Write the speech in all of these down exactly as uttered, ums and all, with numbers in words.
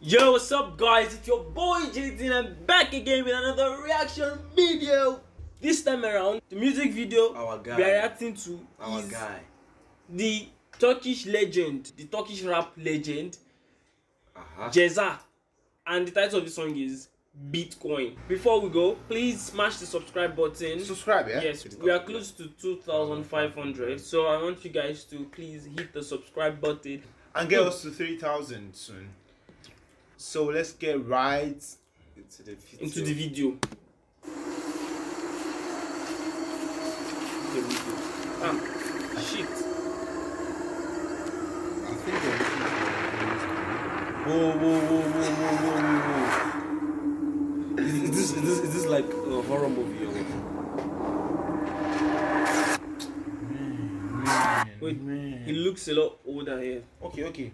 Yo, what's up guys, it's your boy Ceza and I'm back again with another reaction video. This time around, the music video our guy. we are reacting to our is guy. the Turkish legend, the Turkish rap legend, uh-huh. Ceza. And the title of the song is Beatcoin. Before we go, please smash the subscribe button. Subscribe, yeah? Yes, we are close to two thousand five hundred, so I want you guys to please hit the subscribe button. And get us to three thousand soon. So let's get right into the video. Into the video. The video. Ah, I shit. I think there's a whoa, whoa, whoa, whoa, whoa, whoa, whoa. Is, is, this, is, this, is this like a horror movie or what? Wait, man. He looks a lot older here. Okay, okay.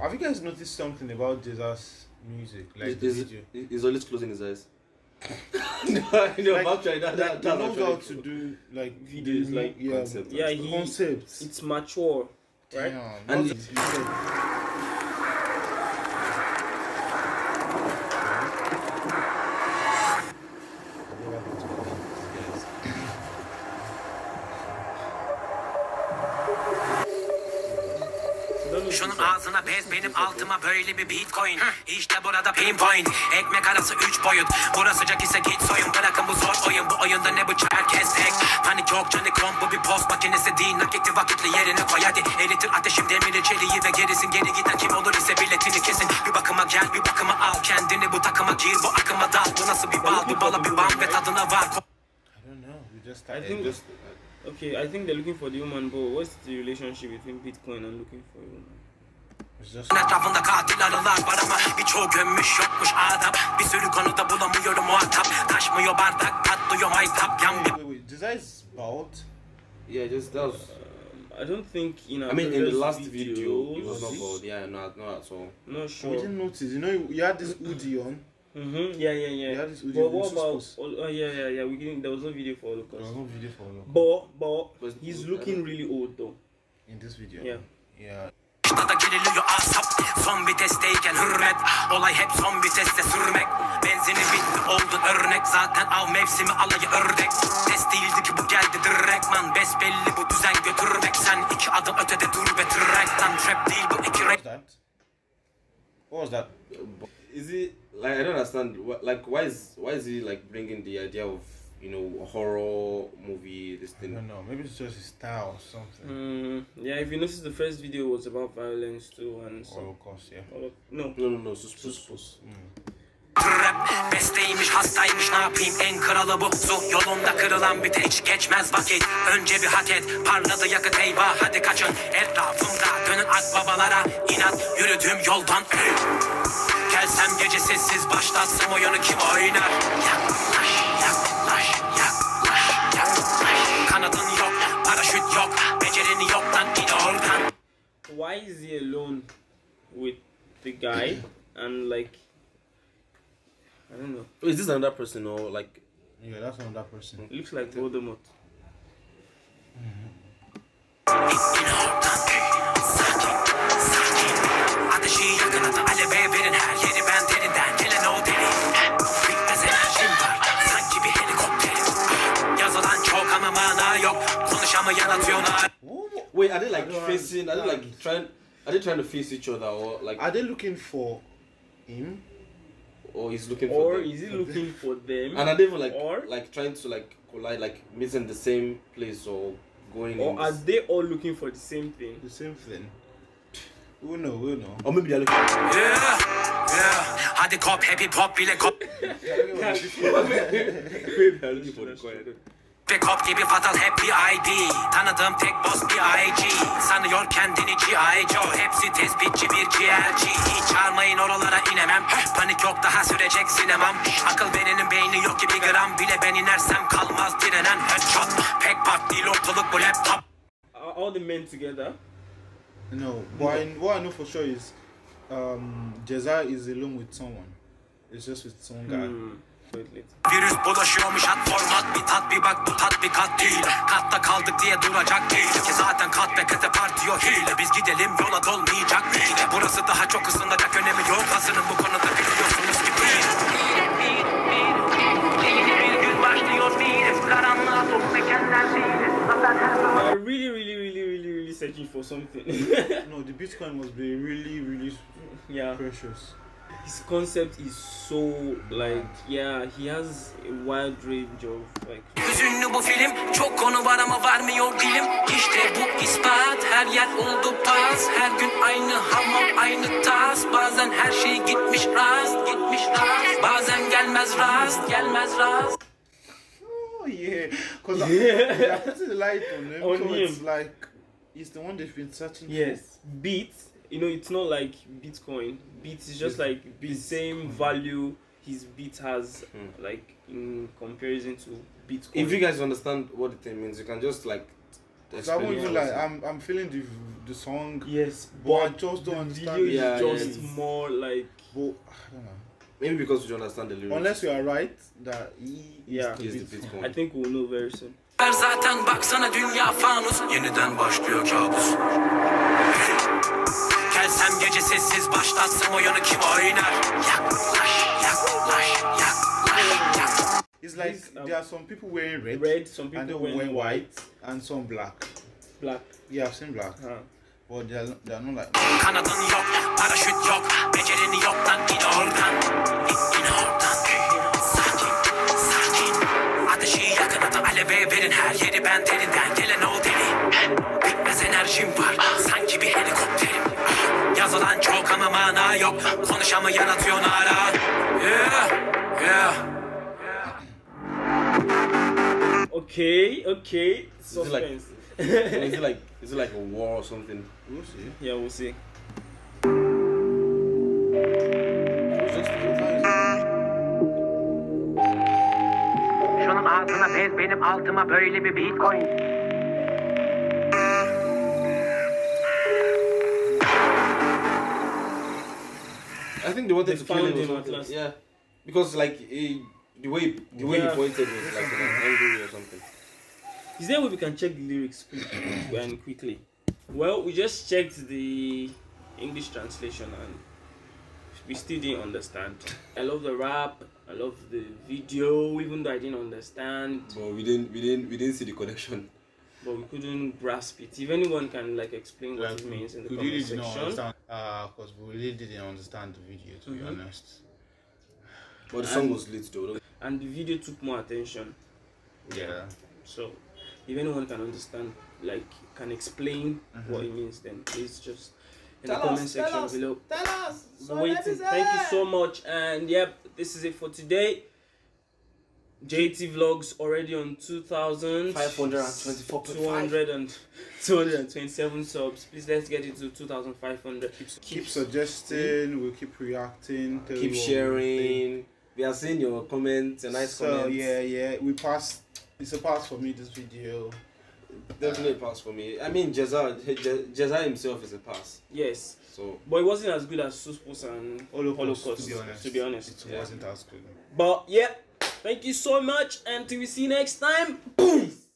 Have you guys noticed something about Ceza's music? Like is, is, he's always closing his eyes. No, no, like, actually, that, that, that knows how to do like videos, like yeah, concept, yeah, he, concepts. It's mature, right? Yeah, and it's, şunun ağzına bez benim altıma böyle bir bitcoin. İşte burada pinpoint. Ekmek arası üç boyut. Burası sıcak ise git soyun. Bırakın bu zor oyun. Bu oyunda ne bıçak herkes tek. Panik yok canı krom bu bir post makinesi değil. Nakitli vakitli yerine koy hadi. Eritir ateşim demiri çeliği ve gerisin. Geri giden kim olur ise biletini kesin. Bir bakıma gel bir bakıma al kendini. Bu takıma gir bu akıma dal. Bu nasıl bir bal bir bala bir bam ve tadına var. I don't know. You just I think just okay, I think they're looking for the human ball. What's the relationship between Bitcoin and looking for human? Etrafında katil arılar var ama birçoğu gömmüş yokmuş adam. Bir sürü konuda bulamıyorum muhatap. Taşmıyor bardak patlıyor maytap. Does that spout? Yeah, just that was, um, I don't think in our I mean in the last video, video it was not bald. Yeah, not, not at all. Not sure. I didn't notice. You know, you had this hoodie on. Mm-hmm. Yeah, yeah, yeah. You had this hoodie on. But what about? Oh, uh, yeah, yeah, yeah. We didn't. There was no video for Lucas. There was no video for Lucas. But but, but he's good, looking really old though. In this video. Yeah. Yeah. Da geriliyor asap son vitesteyken hürmet olay hep son viteste sürmek benzini bitti oldu örnek zaten av mevsimi alayı ördek test değildi ki bu geldi direktman besbelli bu düzen götürmek sen iki adım ötede dur ve trekten trap değil bu iki rap. What was that? Is it like I don't understand like why is why is he like bringing the idea of you know, a horror movie, this thing. I don't know, maybe it's just his style or something. Mm, yeah, if you notice, the first video was about violence too, and so. Oh, of course, yeah. Of, no, no, no, no, suspicious. Rap besteymiş hastaymış ne yapayım en kralı bu su yolunda kırılan bir teç geçmez vakit önce bir hak et parladı yakıt eyvah hadi kaçın etrafımda dönün akbabalara inat yürüdüğüm yoldan gelsem gece sessiz başlatsam oyunu kim oynar yaklaş yaklaş yaklaş yaklaş kanadın yok paraşüt yok becerini yok lan git oradan. Why is he alone with the guy and like I don't know. Oh, is this another person or like? Yeah, that's another person. It looks like Voldemort. Wait, are they like facing? Are they like trying? Are they trying to face each other or like? Are they looking for him? Or he's looking for or them. is he looking for them? And are they even like or like trying to like collide, like missing the same place or going? Or in are they all looking for the same thing? The same thing. Who know? Who know? Or maybe they're looking. Yeah, yeah. Had the cop, happy pop, be like cop. Maybe they're looking for the coin. Big hop gibi fatal hep bir I D. Tanıdığım tek boss bir I G. Sanıyor kendini G I. Joe. Hepsi tespitçi bir G R G. Hiç çağırmayın oralara inemem. Panik yok daha sürecek sinemam. Akıl verinin beyni yok ki bir gram bile ben inersem kalmaz direnen headshot. Pek bak değil ortalık bu laptop. Are all the men together? No. What I, what I know for sure is um, Ceza is alone with someone. It's just with some guy. Hmm. Virüs bulaşıyormuş hat format bir tat bir bak bu tatbikat değil katta kaldık diye duracak değil ki zaten kat ve kate partiyor hile biz gidelim yola dolmayacak değil burası daha çok ısınacak önemi yok asının bu it for something. No, the Bitcoin must be really, really yeah. precious. His concept is so like yeah, he has a wide range of like. Oh yeah, because yeah. I, I put the light on him, on so him. It's like it's the one they've been searching yes. for. Beats. You know, it's not like Bitcoin. Beats is just like the same value his beat has, mm. like in comparison to Bitcoin. If you guys understand what it means, you can just like. I won't feel like I'm I'm feeling the the song. Yes, but, but I just don't understand. Video is yeah, just yeah, more like. But, I don't know. Maybe because you don't understand the lyrics. Unless you are right that he yeah is the Bitcoin. I think we'll know very soon. Zaten baksana dünya fanus yeniden başlıyor kabus. Gelsem gece sessiz başlatsam oyunu kim oynar? Yaklaş, yaklaş, yaklaş. It's like um, there are some people wearing red, red some people and wearing, wearing white and some black. Black. Yeah, I've seen black. Huh. But they are, they are not like. Kanadın yok, paraşüt yok, becerin yoktan in oradan, in oradan. Okay, okay. Suspense. Is it like, is it like is it like a war or something? We'll see. Yeah, we'll see. Altına bez benim altıma böyle bir Bitcoin. I think they wanted they to kill him at last. Yeah, because like he, the way the way yeah. he pointed was like an angry or something. Is there a way we can check the lyrics quickly and quickly? Well, we just checked the English translation and we still didn't understand. I love the rap. I love the video, even though I didn't understand. But we didn't, we didn't, we didn't see the connection. But we couldn't grasp it. If anyone can like explain what like, it means in the comment really section. Ah, because uh, we really didn't understand the video, to mm-hmm. be honest. But the song and, was lit though. And the video took more attention. Yeah. So, if anyone can understand, like, can explain mm-hmm. what it means, then please just. In tell the comment us, section us, below. Tell us. So waiting. Thank you so much. And yep, this is it for today. J T Vlogs already on two thousand five hundred twenty-four. two hundred and two hundred twenty-seven subs. Please let's get it to two thousand five hundred. Keep, keep, keep suggesting. Mm. We'll keep reacting. Uh, keep sharing. We are seeing your comments. Your nice so, comments. Yeah, yeah. We passed. It's a pass for me, this video. Definitely a pass for me. I mean, Ceza, Ceza himself is a pass. Yes. So, but it wasn't as good as Suspos and Holocaust, Holocaust to be honest. To be honest. It yeah. wasn't as good. But yeah, thank you so much, and till we see you next time. Boom.